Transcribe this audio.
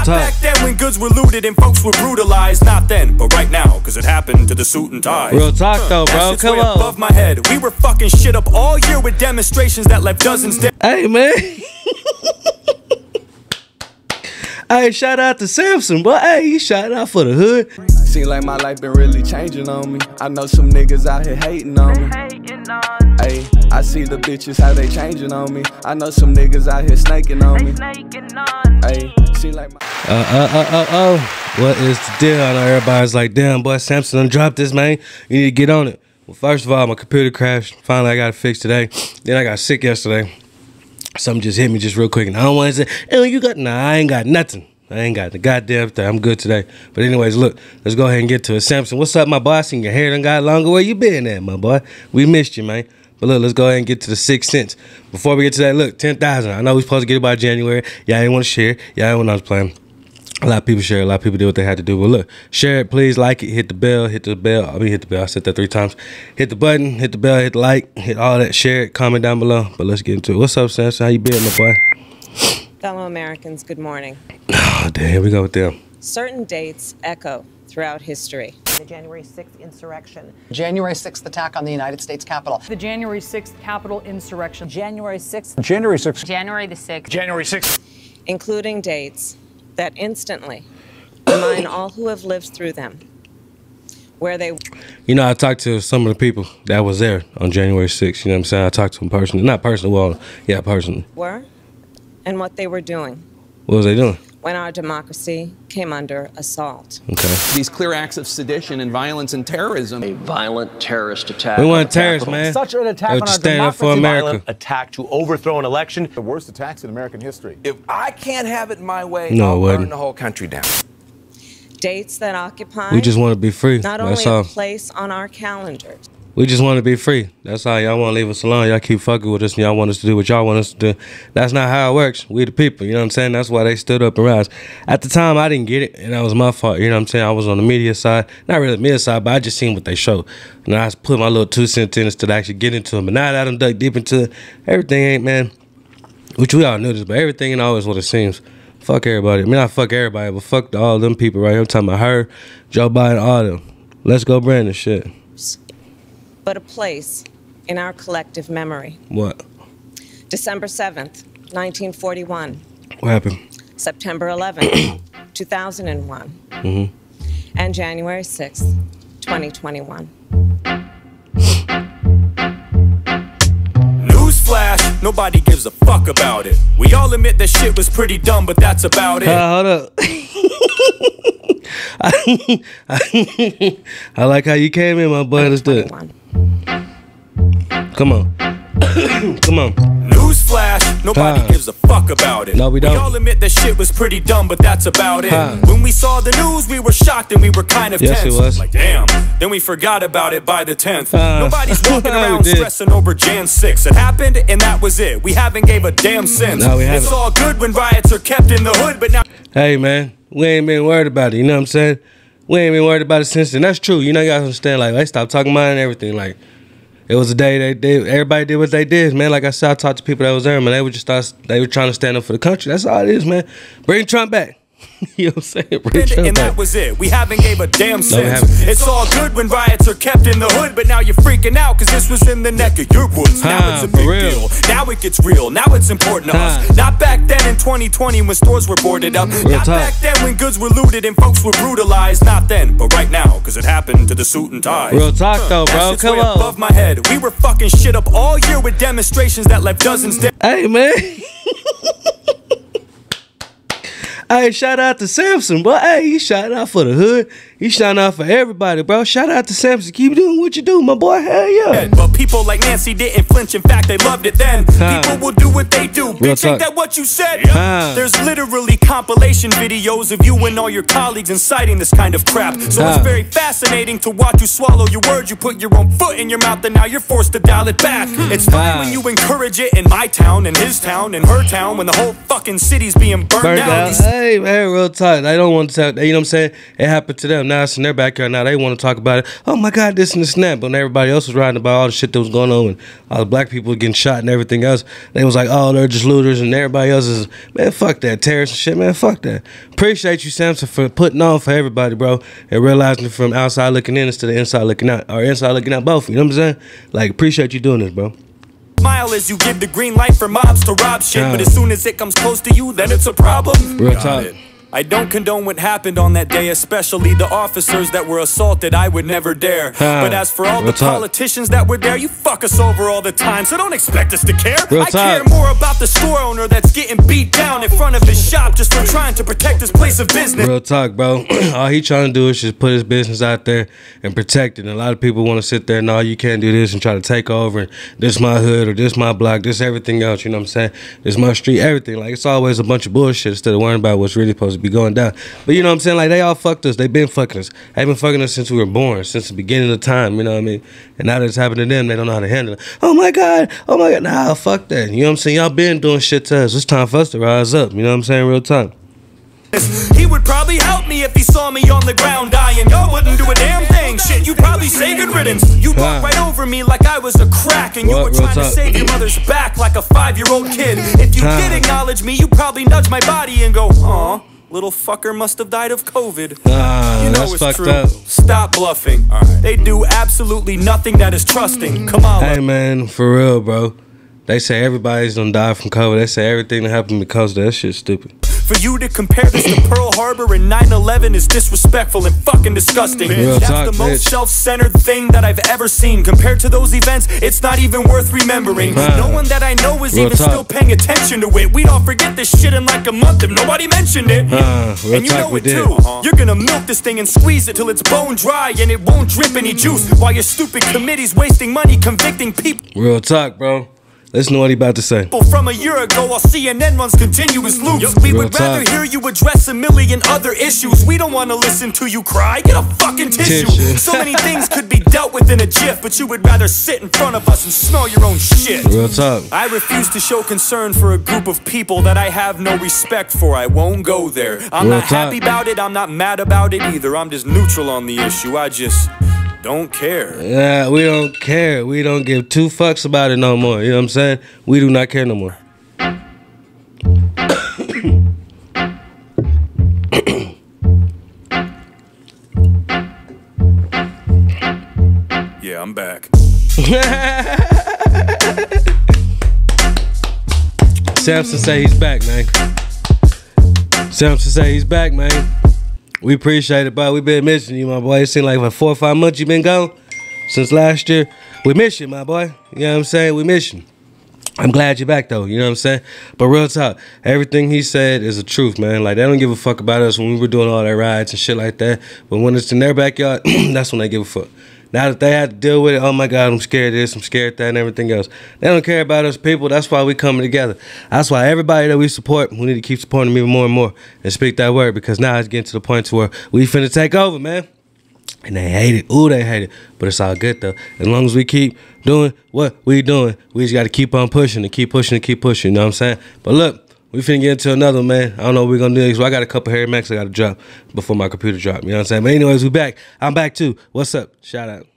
Not back then when goods were looted and folks were brutalized. Not then, but right now, cause it happened to the suit and tie. Real talk though, bro, come on. Above my head. We were fucking shit up all year with demonstrations that left dozens dead. Hey man. Hey, shout out to Samson, but hey, he shout out for the hood. Seems like my life been really changing on me. I know some niggas out here hating on me. Hey, I see the bitches how they changing on me. I know some niggas out here snaking on me. Hey, seems like my what is the deal? I know everybody's like, damn boy, Samson done dropped this, man. You need to get on it. Well, first of all, my computer crashed. Finally, I got it fixed today. Then I got sick yesterday. Something just hit me just real quick, and I don't want to say, "Oh, you got nah." I ain't got nothing. I ain't got the goddamn thing. I'm good today. But anyways, look, let's go ahead and get to it. Samson, what's up, my boy? I seen your hair done got longer. Where you been at, my boy? We missed you, man. But look, let's go ahead and get to the Sixth Sense. Before we get to that, look, 10,000. I know we supposed to get it by January. Y'all ain't want to share. Y'all ain't want to plan. A lot of people share. A lot of people do what they had to do. But look, share it, please. Like it. Hit the bell. Hit the bell. I mean, hit the bell. I said that 3 times. Hit the button. Hit the bell. Hit the like. Hit all that. Share it. Comment down below. But let's get into it. What's up, Samson? How you been, my boy? Fellow Americans, good morning. Oh, damn. Here we go with them. Certain dates echo throughout history. The January 6th insurrection. January 6th attack on the United States Capitol. The January 6th Capitol insurrection. January 6th. January 6th. January the 6th. January 6th. Including dates that instantly remind all who have lived through them where they... You know, I talked to some of the people that was there on January 6th. You know what I'm saying? I talked to them personally. Not personally, well, yeah, personally. Were and what they were doing. What was they doing? When our democracy came under assault. Okay. These clear acts of sedition and violence and terrorism. A violent terrorist attack. We want terrorists, man. Such an attack on our democracy. For America. Violent attack to overthrow an election. The worst attacks in American history. If I can't have it my way, I'll burn the whole country down. Dates that occupy. We just want to be free. Not only a place on our calendars. We just want to be free. That's how y'all want to leave us alone. Y'all keep fucking with us, and y'all want us to do what y'all want us to do. That's not how it works. We the people, you know what I'm saying? That's why they stood up and rise. At the time, I didn't get it, and that was my fault. You know what I'm saying? I was on the media side. Not really the media side, but I just seen what they showed. And I put my little 2 cents in to actually get into them. But now that I done dug deep into it, everything ain't, man, which we all knew this, but everything ain't always what it seems. Fuck everybody. I mean, not fuck everybody, but fuck all them people right here. I'm talking about her, Joe Biden, all them. Let's go, Brandon, shit. But a place in our collective memory. What? December 7th, 1941. What happened? September 11th, 2001. Mm-hmm. And January 6th, 2021. Newsflash, nobody gives a fuck about it. We all admit that shit was pretty dumb, but that's about it. Hold up. I like how you came in, my boy. Let's do it. Come on. Come on. Newsflash, nobody gives a fuck about it. No, we don't. We all admit that shit was pretty dumb, but that's about it. When we saw the news, we were shocked and we were kind of tense. Yes, it was. Like, damn. Then we forgot about it by the 10th. Nobody's walking around stressing over Jan 6. It happened and that was it. We haven't gave a damn since. No, we haven't. It's all good when riots are kept in the hood, but now... Hey, man. We ain't been worried about it. You know what I'm saying? We ain't been worried about it since then. That's true. You know, you gotta understand, like, they stopped talking about it and everything, like... It was a day they did. Everybody did what they did, man. Like I said, I talked to people that was there, man. They were just they were trying to stand up for the country. That's all it is, man. Bring Trump back. You know what I'm saying? Bring Trump back. That was it. We haven't gave a damn sense. It's all good when riots are kept in the hood, but now you're freaking out because this was in the neck of your woods. Now it's a big deal. Now it gets real. Now it's important to us. Not back then in 2020 when stores were boarded up. Not back then when goods were looted and folks were brutalized. Not then, but right now, because it happened to the suit and tie. Real talk though, bro. Come on. Above my head. We were fucking shit up all year with demonstrations that left dozens dead. Hey, man. Hey, shout out to Samson, boy. Hey, he shout out for the hood. He shout out for everybody, bro. Shout out to Samson. Keep doing what you do, my boy. Hell yeah. But people like Nancy didn't flinch. In fact, they loved it then. People will do what they do. Bitch, ain't that what you said? There's literally compilation videos of you and all your colleagues inciting this kind of crap. So it's very fascinating to watch you swallow your words. You put your own foot in your mouth and now you're forced to dial it back. It's fine when you encourage it in my town, in his town, in her town, when the whole fucking city's being burned down. hey, man, real tight. I don't want to tell, you know what I'm saying? It happened to them. Now it's in their backyard. Now they want to talk about it. Oh, my God, this and this and that. But when everybody else was writing about all the shit that was going on and all the black people getting shot and everything else, they was like, oh, they're just looters and everybody else is, man, fuck that. Terrorists and shit, man, fuck that. Appreciate you, Samson, for putting on for everybody, bro, and realizing from outside looking in instead of inside looking out, or inside looking out both. You know what I'm saying? Like, appreciate you doing this, bro. Smile as you give the green light for mobs to rob shit, but as soon as it comes close to you, then it's a problem. Real time. I don't condone what happened on that day, especially the officers that were assaulted. I would never dare. But as for all the politicians that were there, you fuck us over all the time, so don't expect us to care. I care more about the store owner that's getting beat down in front of his shop just for trying to protect his place of business. Real talk, bro. All he trying to do is just put his business out there and protect it. And a lot of people want to sit there, no, you can't do this and try to take over. And this my hood or this my block, this everything else. You know what I'm saying? This my street, everything. Like, it's always a bunch of bullshit instead of worrying about what's really supposed to be going down. But you know what I'm saying, like, they all fucked us. They've been fucking us. They've been fucking us since we were born, since the beginning of time, you know what I mean? And now that it's happened to them, they don't know how to handle it. Oh my God, oh my God, nah, fuck that. You know what I'm saying? Y'all been doing shit to us. It's time for us to rise up, you know what I'm saying? Real time. He would probably help me if he saw me on the ground dying. Y'all wouldn't do a damn thing. Shit, you probably say good riddance. You walked right over me like I was a crack, and you were trying to save your mother's back like a 5-year-old kid. If you did acknowledge me, you probably nudge my body and go, aw, little fucker must have died of COVID. You know it's true. Stop bluffing. They do absolutely nothing that is trusting. Come on. Hey, man, for real, bro. They say everybody's gonna die from COVID. They say everything that happened because that shit's stupid. For you to compare this to Pearl Harbor and 9/11 is disrespectful and fucking disgusting. That's the most self-centered thing that I've ever seen. Compared to those events, it's not even worth remembering. No one that I know is even still paying attention to it. We'd all forget this shit in like a month if nobody mentioned it. And you know it too. You're gonna milk this thing and squeeze it till it's bone dry and it won't drip any juice while your stupid committee's wasting money convicting people. Real talk, bro. Listen to what he about to say. From a year ago, while CNN runs continuous loops, we would rather hear you address a million other issues. We don't want to listen to you cry. Get a fucking tissue. So many things could be dealt with in a jiff, but you would rather sit in front of us and smell your own shit. Real talk. I refuse to show concern for a group of people that I have no respect for. I won't go there. I'm not happy about it. I'm not mad about it either. I'm just neutral on the issue. I just don't care. Yeah, we don't care. We don't give two fucks about it no more. You know what I'm saying? We do not care no more. Yeah, I'm back. Samson say he's back, man. Samson say he's back, man. We appreciate it, bro. We been missing you, my boy. It seemed like for 4 or 5 months you been gone since last year. We miss you, my boy. You know what I'm saying? We miss you. I'm glad you're back, though. You know what I'm saying? But real talk, everything he said is the truth, man. Like, they don't give a fuck about us when we were doing all their rides and shit like that. But when it's in their backyard, that's when they give a fuck. Now that they had to deal with it, oh my God, I'm scared of this, I'm scared of that, and everything else. They don't care about us people. That's why we coming together. That's why everybody that we support, we need to keep supporting them even more and more and speak that word, because now it's getting to the point to where we finna take over, man. And they hate it. Ooh, they hate it. But it's all good, though. As long as we keep doing what we doing, we just got to keep on pushing and keep pushing and keep pushing. You know what I'm saying? But look, we finna get into another, man. I don't know what we're gonna do next. So I got a couple Harry Max I gotta drop before my computer drop. You know what I'm saying? But anyways, we back. I'm back too. What's up? Shout out.